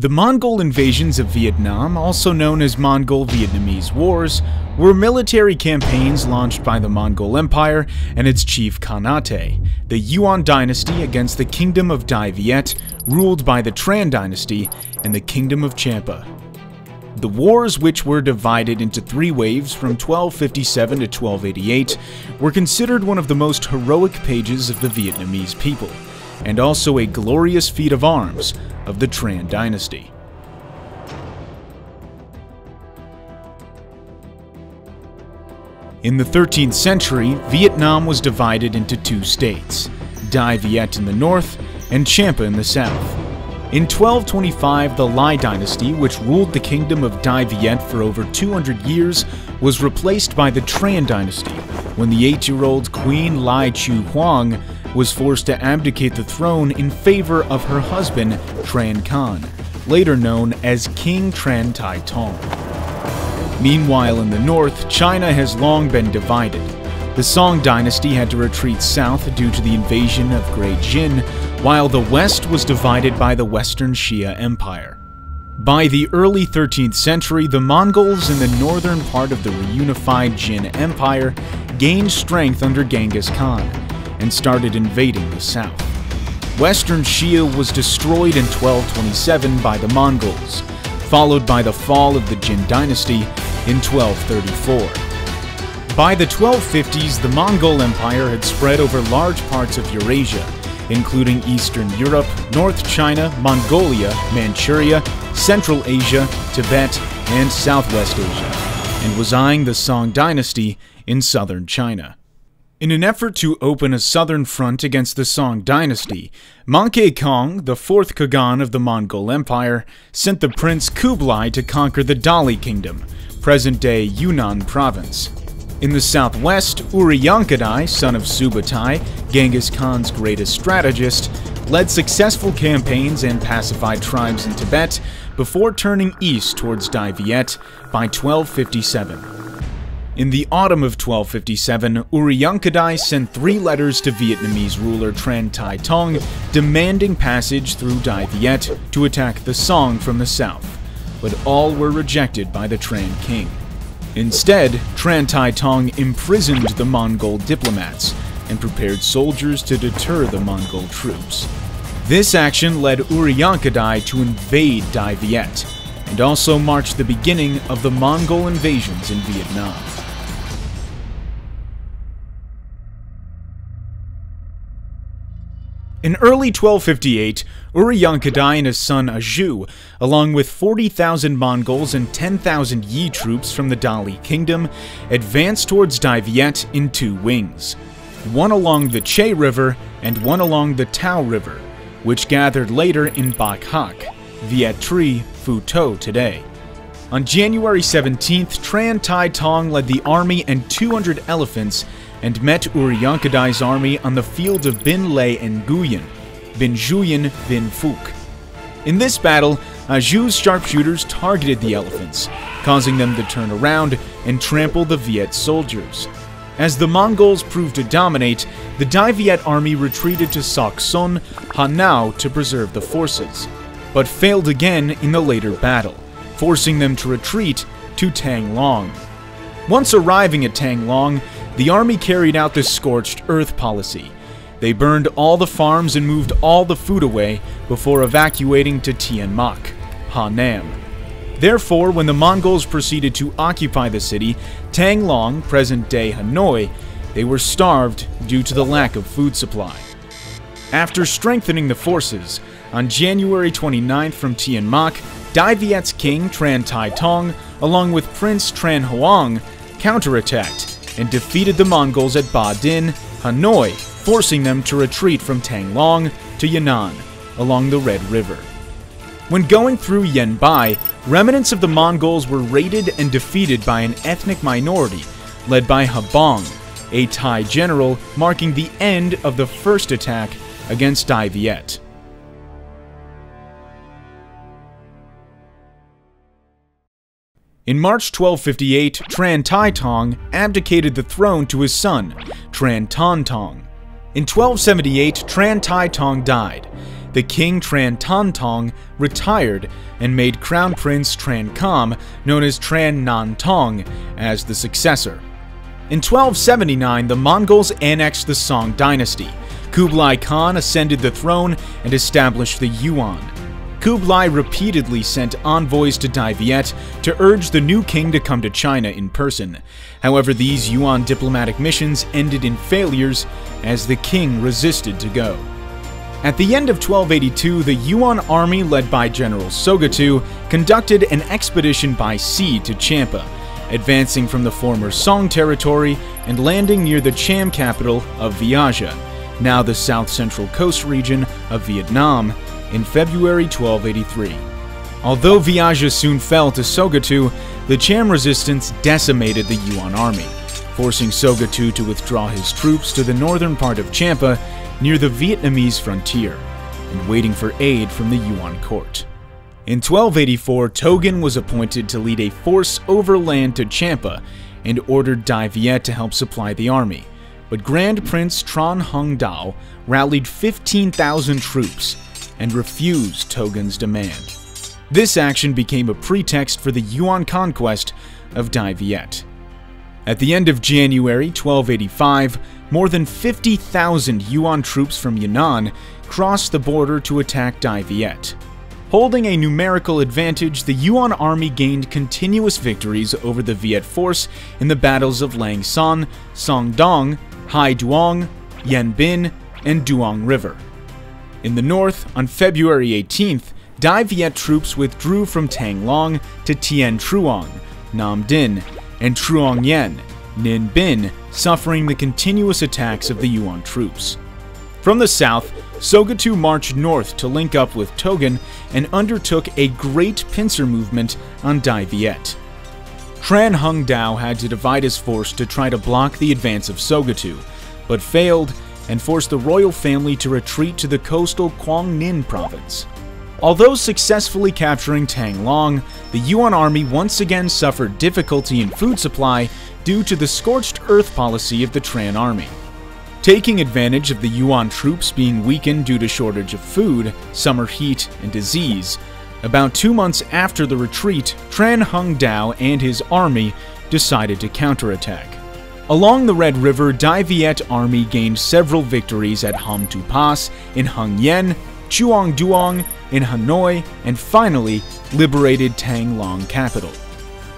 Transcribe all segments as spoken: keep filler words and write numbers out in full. The Mongol invasions of Vietnam, also known as Mongol-Vietnamese Wars, were military campaigns launched by the Mongol Empire and its chief Khanate, the Yuan Dynasty against the Kingdom of Dai Viet, ruled by the Tran Dynasty, and the Kingdom of Champa. The wars, which were divided into three waves from twelve fifty-seven to twelve eighty-eight, were considered one of the most heroic pages of the Vietnamese people, and also a glorious feat of arms of the Tran Dynasty. In the thirteenth century, Vietnam was divided into two states, Dai Viet in the north and Champa in the south. In twelve twenty-five, the Ly Dynasty, which ruled the kingdom of Dai Viet for over two hundred years, was replaced by the Tran Dynasty when the eight-year-old Queen Ly Chieu Hoang was forced to abdicate the throne in favor of her husband Tran Khan, later known as King Tran Thai Tong. Meanwhile, in the north, China has long been divided. The Song Dynasty had to retreat south due to the invasion of Great Jin, while the west was divided by the Western Xia Empire. By the early thirteenth century, the Mongols in the northern part of the reunified Jin Empire gained strength under Genghis Khan and started invading the south. Western Xia was destroyed in twelve twenty-seven by the Mongols, followed by the fall of the Jin Dynasty in twelve thirty-four. By the twelve fifties, the Mongol Empire had spread over large parts of Eurasia, including Eastern Europe, North China, Mongolia, Manchuria, Central Asia, Tibet, and Southwest Asia, and was eyeing the Song Dynasty in southern China. In an effort to open a southern front against the Song Dynasty, Möngke Khan, the fourth Khagan of the Mongol Empire, sent the prince Kublai to conquer the Dali Kingdom, present-day Yunnan province. In the southwest, Uriyangkhadai, son of Subutai, Genghis Khan's greatest strategist, led successful campaigns and pacified tribes in Tibet before turning east towards Dai Viet by twelve fifty-seven. In the autumn of twelve fifty-seven, Uriyangkhadai sent three letters to Vietnamese ruler Tran Thai Tong demanding passage through Dai Viet to attack the Song from the south, but all were rejected by the Tran king. Instead, Tran Thai Tong imprisoned the Mongol diplomats and prepared soldiers to deter the Mongol troops. This action led Uriyangkhadai to invade Dai Viet, and also marked the beginning of the Mongol invasions in Vietnam. In early twelve fifty-eight, Uriyangkhadai and his son Aju, along with forty thousand Mongols and ten thousand Yi troops from the Dali Kingdom, advanced towards Dai Viet in two wings, one along the Che River and one along the Tao River, which gathered later in Bach Hak, Viet Tri, Phu To today. On January seventeenth, Tran Thai Tong led the army and two hundred elephants and met Uriyangkhadai's army on the field of Bin Le and Nguyen, Bin Juyen, Bin Phuc. In this battle, Aju's sharpshooters targeted the elephants, causing them to turn around and trample the Viet soldiers. As the Mongols proved to dominate, the Dai Viet army retreated to Sok Son, Ha Nau to preserve the forces, but failed again in the later battle, forcing them to retreat to Thang Long. Once arriving at Thang Long, the army carried out the scorched earth policy. They burned all the farms and moved all the food away before evacuating to Tien Mak, Ha Nam. Therefore, when the Mongols proceeded to occupy the city, Thang Long, present-day Hanoi, they were starved due to the lack of food supply. After strengthening the forces, on January twenty-ninth from Tien Mak, Dai Viet's king Tran Thai Tong, along with Prince Tran Huang, counterattacked and defeated the Mongols at Ba Din, Hanoi, forcing them to retreat from Thang Long to Yan'an, along the Red River. When going through Yen Bai, remnants of the Mongols were raided and defeated by an ethnic minority, led by Habong, a Thai general, marking the end of the first attack against Dai Viet. In March twelve fifty-eight, Tran Thai Tong abdicated the throne to his son, Tran Thanh Tong. In twelve seventy-eight, Tran Thai Tong died. the king Tran Thanh Tong retired and made Crown Prince Tran Kham, known as Tran Nhan Tong, as the successor. In twelve seventy-nine, the Mongols annexed the Song Dynasty. Kublai Khan ascended the throne and established the Yuan. Kublai repeatedly sent envoys to Dai Viet to urge the new king to come to China in person. However, these Yuan diplomatic missions ended in failures as the king resisted to go. At the end of twelve eighty-two, the Yuan army led by General Sogatu conducted an expedition by sea to Champa, advancing from the former Song territory and landing near the Cham capital of Vijaya, now the south-central coast region of Vietnam, in February twelve eighty-three. Although Vijaya soon fell to Sogatu, the Cham resistance decimated the Yuan army, forcing Sogatu to withdraw his troops to the northern part of Champa near the Vietnamese frontier and waiting for aid from the Yuan court. In twelve eighty-four, Toghon was appointed to lead a force overland to Champa and ordered Dai Viet to help supply the army, but Grand Prince Tran Hung Dao rallied fifteen thousand troops and refused Toghon's demand. This action became a pretext for the Yuan conquest of Dai Viet. At the end of January twelve eighty-five, more than fifty thousand Yuan troops from Yunnan crossed the border to attack Dai Viet. Holding a numerical advantage, the Yuan army gained continuous victories over the Viet force in the battles of Lang Son, Song Dong, Hai Duong, Yen Bin, and Duong River. In the north, on February eighteenth, Dai Viet troops withdrew from Thang Long to Tien Truong, Nam Dinh, and Truong Yen, Ninh Binh, suffering the continuous attacks of the Yuan troops. From the south, Sogatu marched north to link up with Toghon and undertook a great pincer movement on Dai Viet. Tran Hung Dao had to divide his force to try to block the advance of Sogatu, but failed and forced the royal family to retreat to the coastal Quang Ninh province. Although successfully capturing Thang Long, the Yuan army once again suffered difficulty in food supply due to the scorched earth policy of the Tran army. Taking advantage of the Yuan troops being weakened due to shortage of food, summer heat, and disease, about two months after the retreat, Tran Hung Dao and his army decided to counterattack. Along the Red River, Dai Viet army gained several victories at Hom Tu Pass, in Hung Yen, Chuong Duong, in Hanoi, and finally liberated Thang Long capital.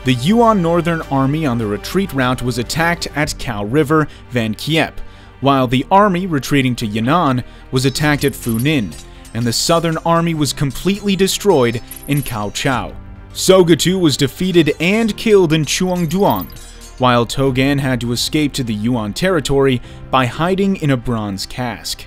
The Yuan Northern Army on the retreat route was attacked at Khao River, Van Kiep, while the army retreating to Yunnan was attacked at Phu Ninh, and the Southern Army was completely destroyed in Khao Chao. Sogatu was defeated and killed in Chuong Duong, while Toghon had to escape to the Yuan territory by hiding in a bronze cask.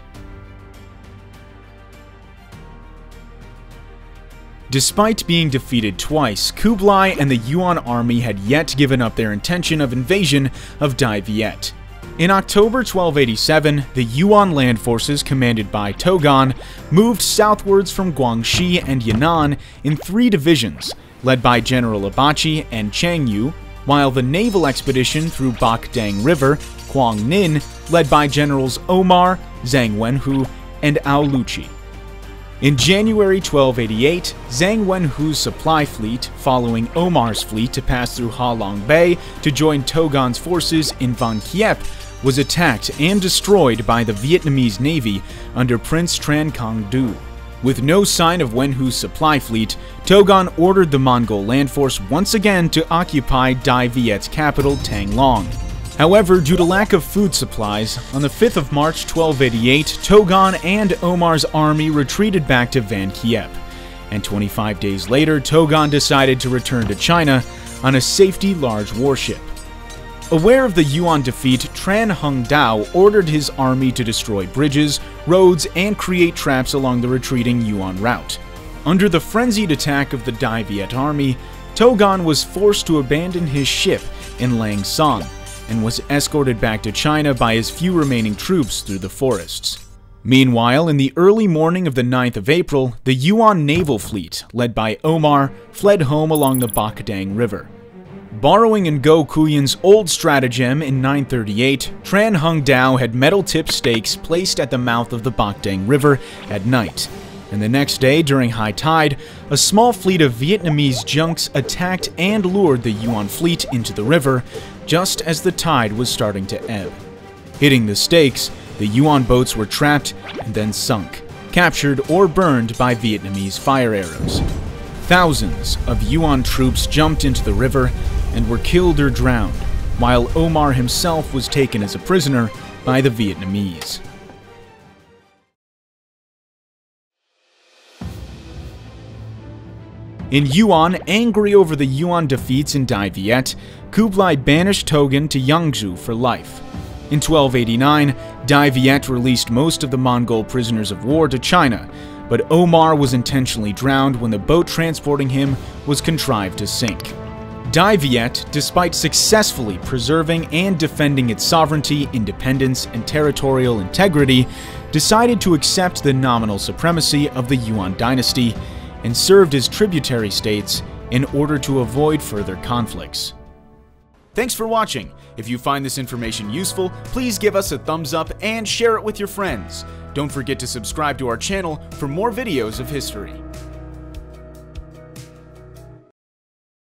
Despite being defeated twice, Kublai and the Yuan army had yet given up their intention of invasion of Dai Viet. In October twelve eighty-seven, the Yuan land forces commanded by Toghon moved southwards from Guangxi and Yunnan in three divisions, led by General Abachi and Chang Yu, while the naval expedition through Bach Dang River, Quang Ninh, led by Generals Omar, Zhang Wenhu, and Aoluchi. In January twelve eighty-eight, Zhang Wenhu's supply fleet, following Omar's fleet to pass through Ha Long Bay to join Toghon's forces in Van Kiep, was attacked and destroyed by the Vietnamese Navy under Prince Tran Cong Du. With no sign of Wenhu's supply fleet, Toghon ordered the Mongol land force once again to occupy Dai Viet's capital, Thang Long. However, due to lack of food supplies, on the fifth of March twelve eighty-eight, Toghon and Omar's army retreated back to Van Kiep, and twenty-five days later, Toghon decided to return to China on a safety large warship. Aware of the Yuan defeat, Tran Hung Dao ordered his army to destroy bridges, roads, and create traps along the retreating Yuan route. Under the frenzied attack of the Dai Viet army, Toghon was forced to abandon his ship in Lang Son, and was escorted back to China by his few remaining troops through the forests. Meanwhile, in the early morning of the ninth of April, the Yuan naval fleet, led by Omar, fled home along the Bach Dang River. Borrowing Ngo Cuyen's old stratagem in nine thirty-eight, Tran Hung Dao had metal-tipped stakes placed at the mouth of the Bach Dang River at night, And the next day, during high tide, a small fleet of Vietnamese junks attacked and lured the Yuan fleet into the river just as the tide was starting to ebb. Hitting the stakes, the Yuan boats were trapped and then sunk, captured or burned by Vietnamese fire arrows. Thousands of Yuan troops jumped into the river and were killed or drowned, while Omar himself was taken as a prisoner by the Vietnamese. In Yuan, angry over the Yuan defeats in Dai Viet, Kublai banished Toghon to Yangzhou for life. In twelve eighty-nine, Dai Viet released most of the Mongol prisoners of war to China, but Omar was intentionally drowned when the boat transporting him was contrived to sink. Dai Viet, despite successfully preserving and defending its sovereignty, independence, and territorial integrity, decided to accept the nominal supremacy of the Yuan dynasty and served as tributary states in order to avoid further conflicts. Thanks for watching. If you find this information useful, please give us a thumbs up and share it with your friends. Don't forget to subscribe to our channel for more videos of history.